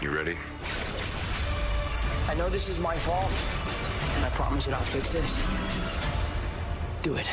You ready? I know this is my fault, and I promise that I'll fix this. Do it.